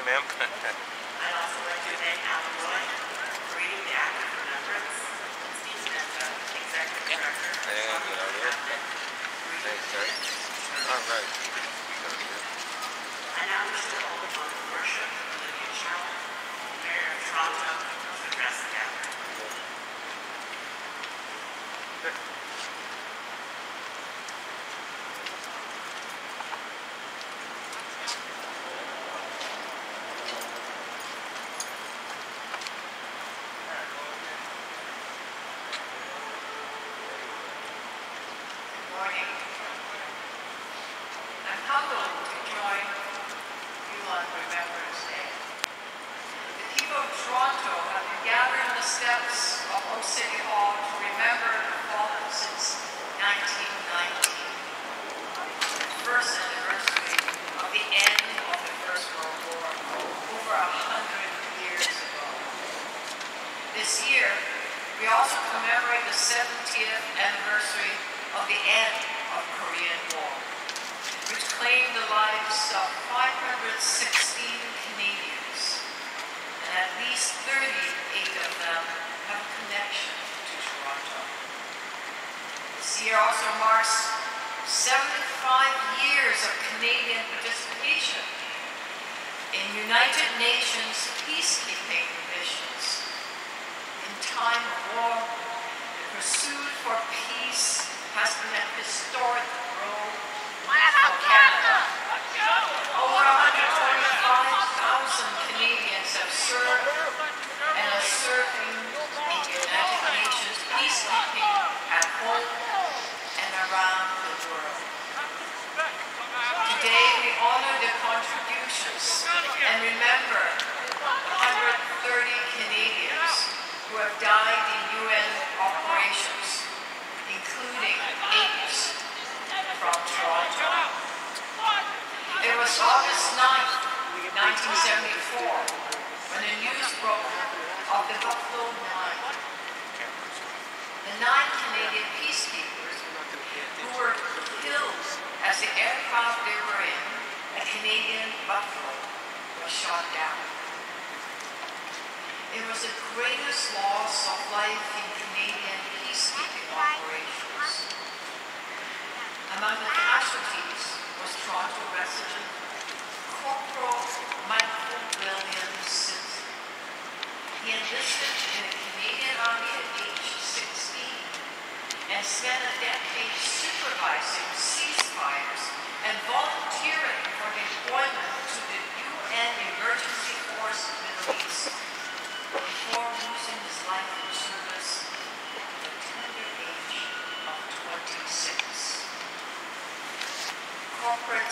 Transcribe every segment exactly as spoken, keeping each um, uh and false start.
Hi, ma'am. I'd also like to thank Alan Roy for reading the act of remembrance, Steve Menza, Executive Director, and the captain. Thanks, Terry. All right. I now wish to hold a moment of worship for Lydia Sherrill, Mayor of Toronto, to address the gathering.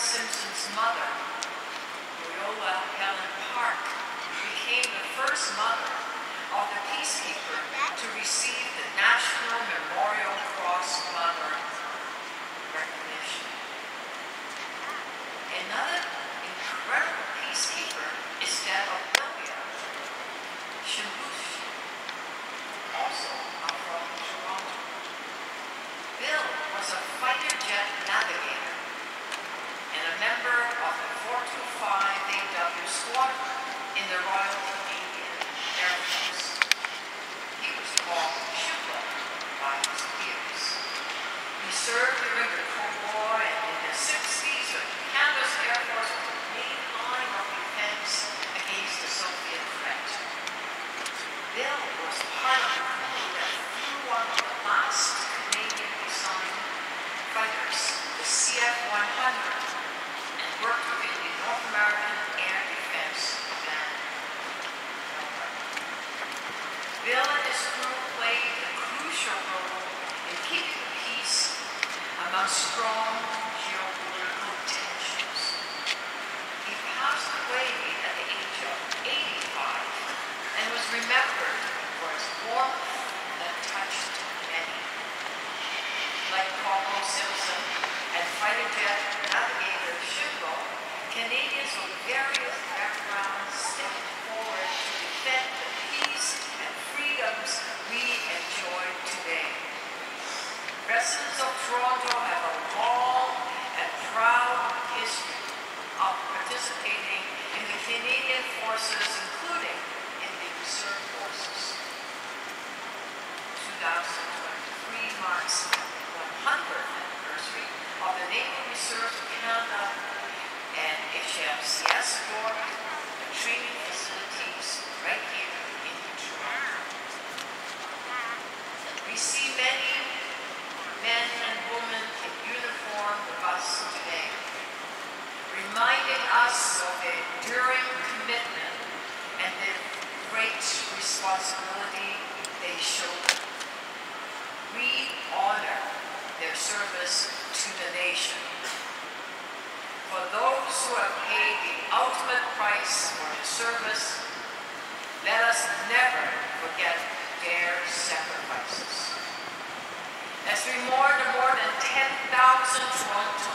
Simpson's mother, Loyola Helen Park, became the first mother of the peacekeeper to receive the National Memorial Cross Mother recognition. Another incredible peacekeeper is that of William Shubush, also from Toronto. Bill was a fighter jet navigator, a member of the four twenty-five A W squadron in the Royal Canadian Air Force. He was called Shubush by his peers. He served during the Cold War and in the sixties when Canada's Air Force was the main line of defense against the Soviet threat. Bill was part of the crew that flew one of the last Canadian designed fighters, the C F one hundred. Worked in the North American Air Defense Command. Bill and his crew played a crucial role in keeping the peace among strong geopolitical tensions. He passed away at the age of eighty-five and was remembered for his warmth that touched many. Like Corporal Simpson and fighter jet navigator Shubush, Canadians from various backgrounds stepped forward to defend the peace and freedoms we enjoy today. Residents of Toronto have a long and proud history of participating in the Canadian forces, including in the reserve forces. twenty twenty-three marks the one hundredth anniversary of the Naval Reserve of Canada and H M C S Corps training facilities right here in Toronto. We see many men and women in uniform with us today, reminding us of their enduring commitment and the great responsibility they showed. We honor their service to the nation. For those who have paid the ultimate price for their service, let us never forget their sacrifices. As we mourn the more than ten thousand Toronto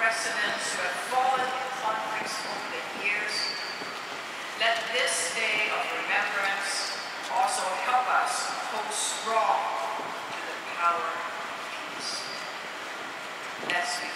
residents who have fallen in conflicts over the years, let this day of remembrance also help us hold strong to the power of peace. Let's be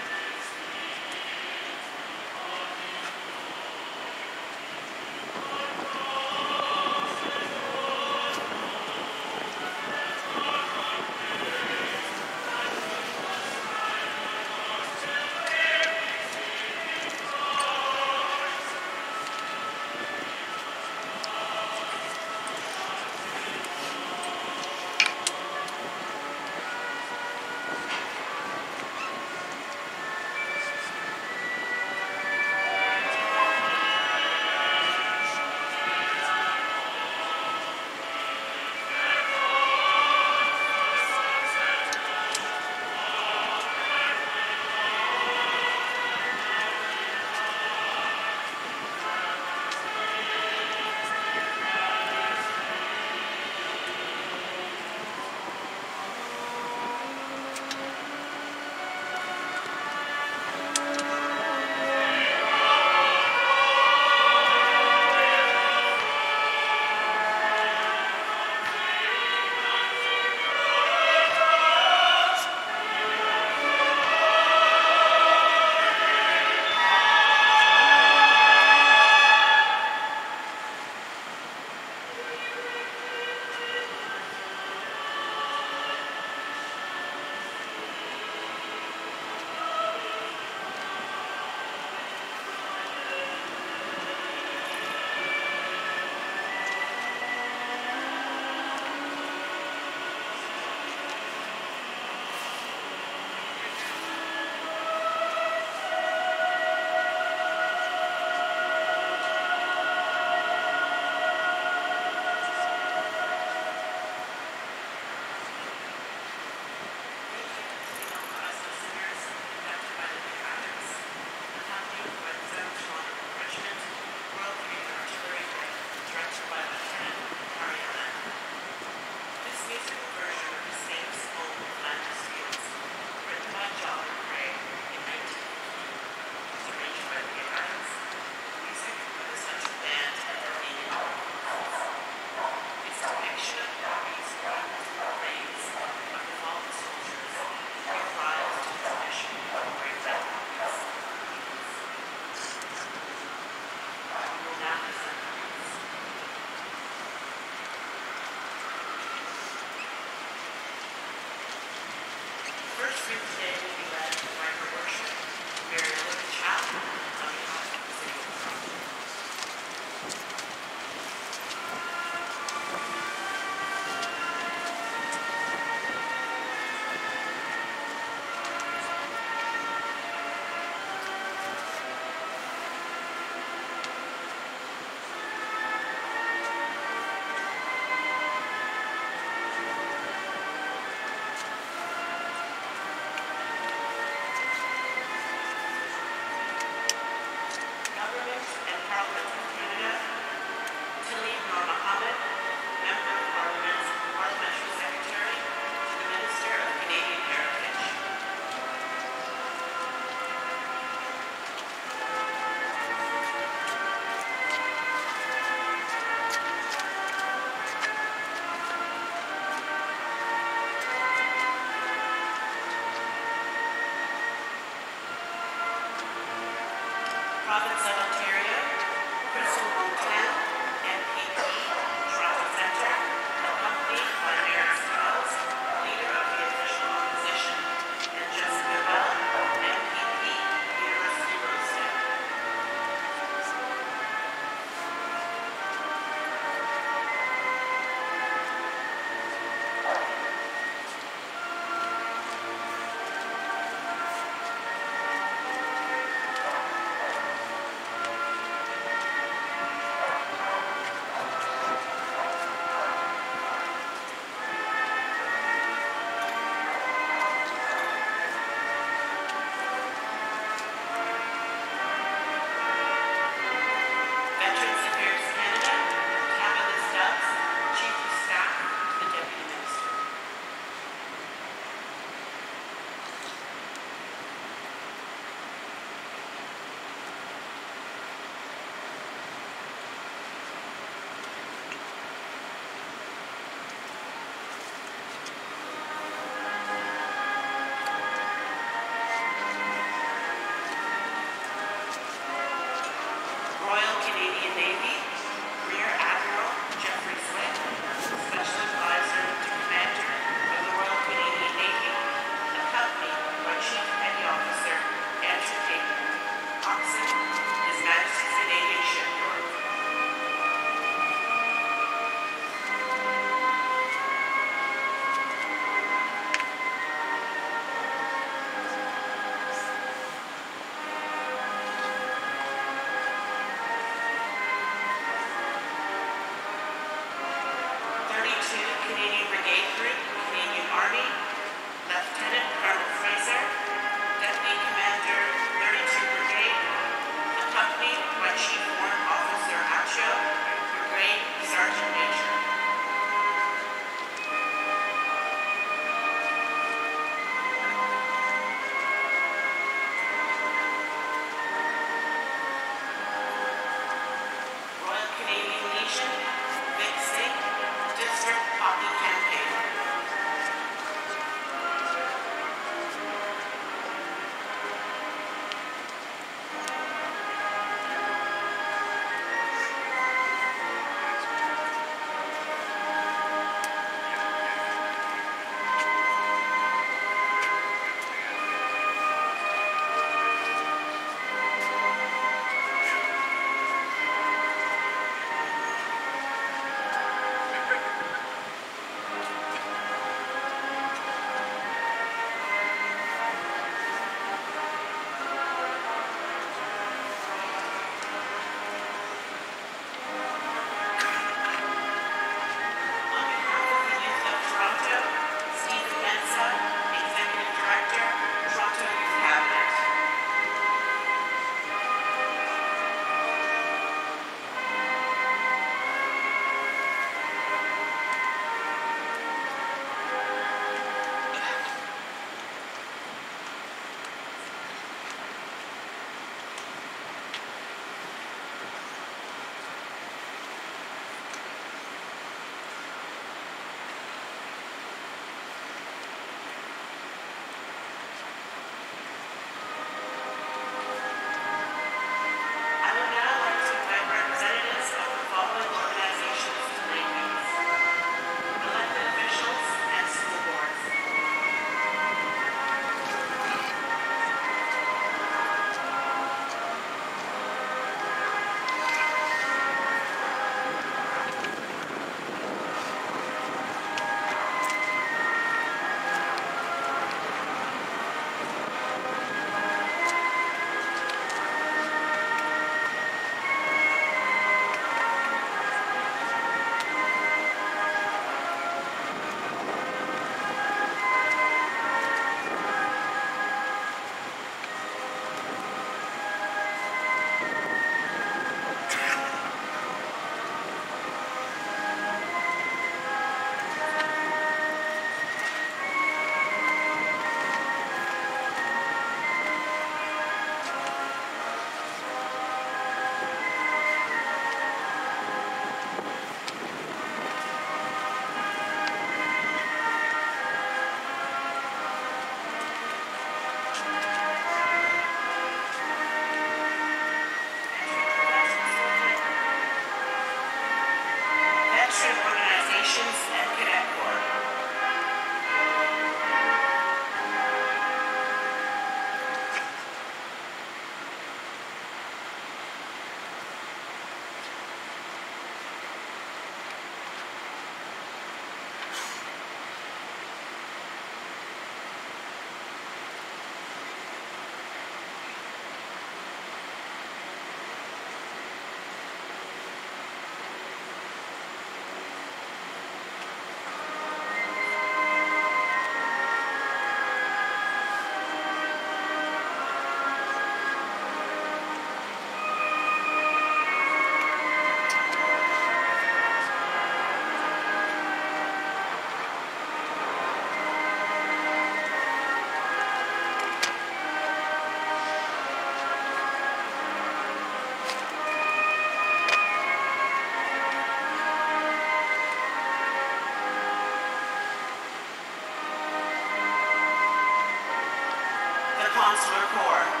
Consular Corps.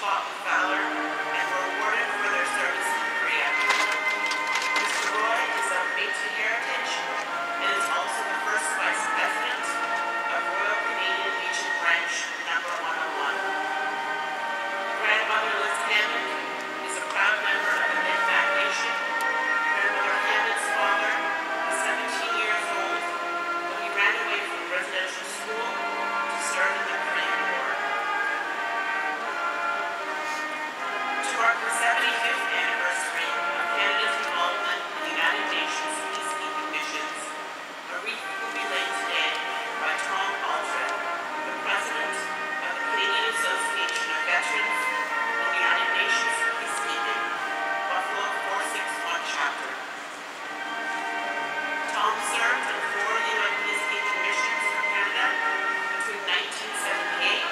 fought with valor and were awarded for their service in Korea. Mister Roy is of Métis heritage and is also the first Vice President of Royal Canadian Legion Branch Number one oh one. Grandmother Liz Hammond is a proud member of the Micmac Nation. Grandmother Hammond's father was seventeen years old when he ran away from residential school to serve in the Korean War. For the seventy-fifth anniversary of Canada's involvement in the United Nations Peacekeeping Missions, a wreath will be laid today by Tom Aldred, the President of the Canadian Association of Veterans of the United Nations Peacekeeping, Buffalo four six one Chapter. Tom served in four U N peacekeeping missions for Canada between nineteen seventy-eight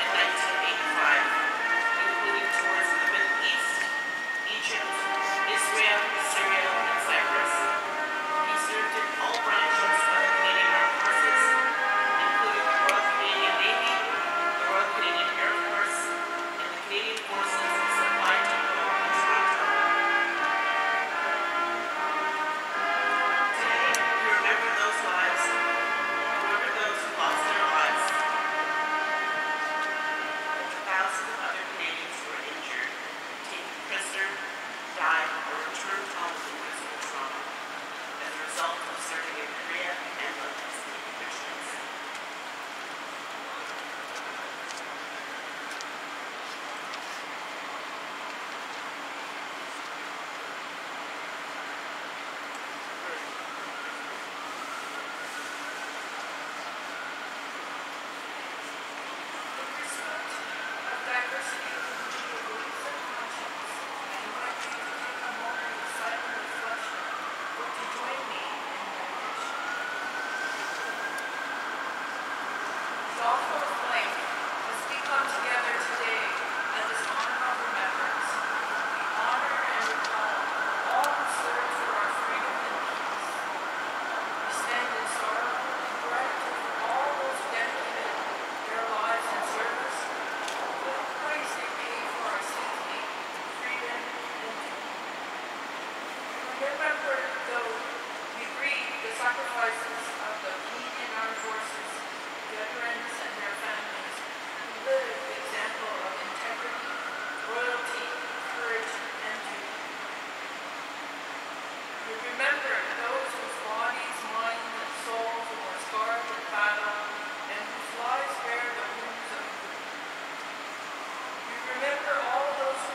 and nineteen eighty-five. Israel, Syria, and Cyprus. He served in all branches of the Canadian Armed Forces, including the Royal Canadian Navy, the Royal Canadian Air Force, and the Canadian Forces supplied to the Loyola Toronto. Today, we remember those lives. We remember those who lost their lives. But the thousands of other Canadians who were injured, taken prisoner, died, or returned home to physical trauma as a result of serving in Korea and other state missions. Remember all those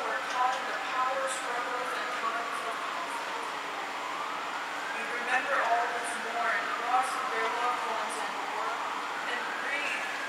mourned, lost their loved ones in war, and grieved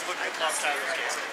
Let's look at the clock time of this game.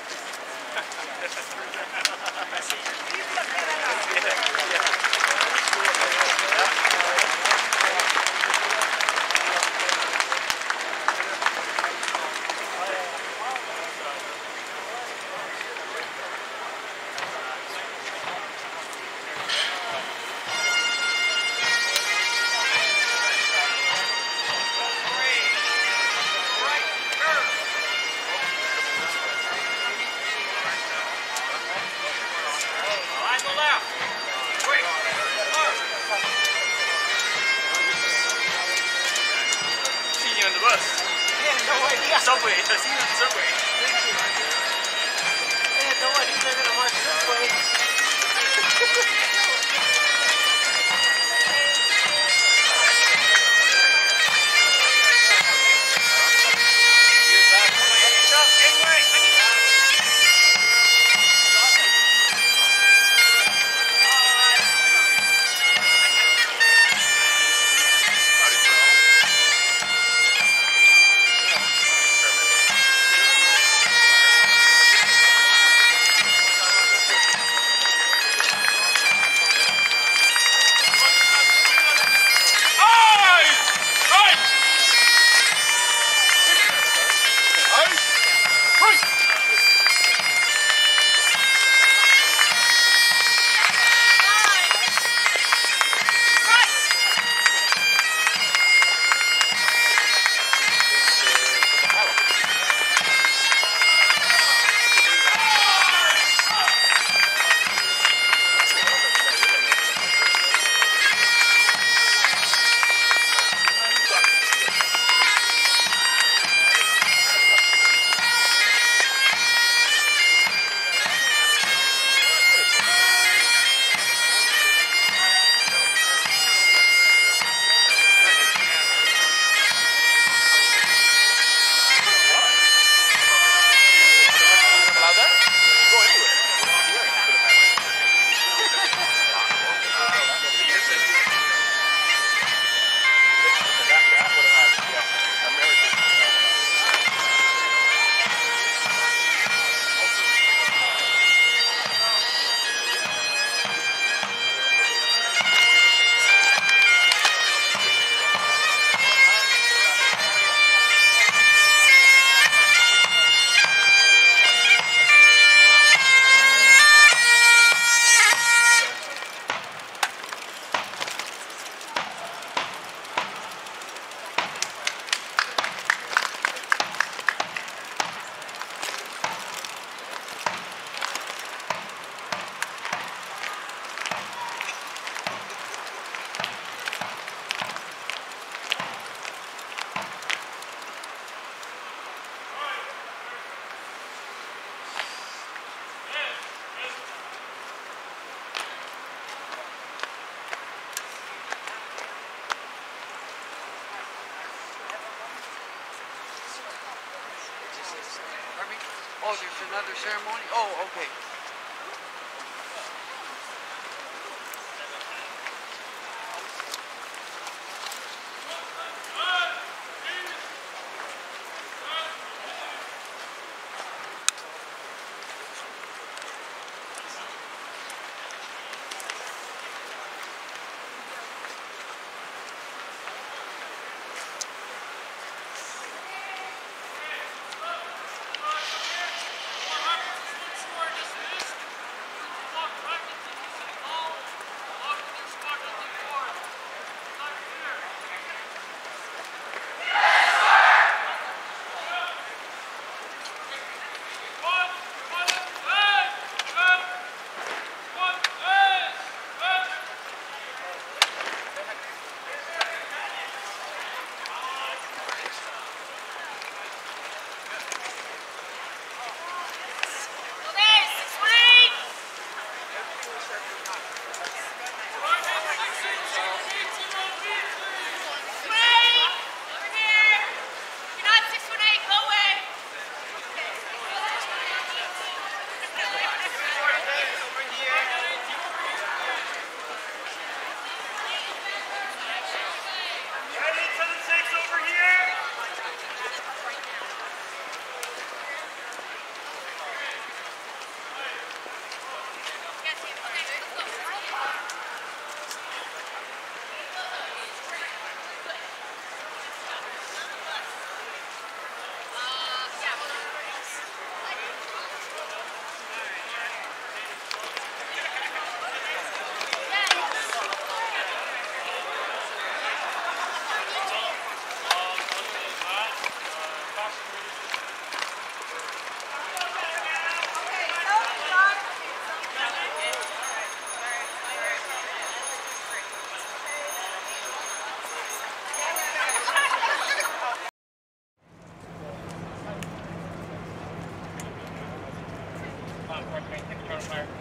Oh, there's another ceremony? Oh, okay. This North America.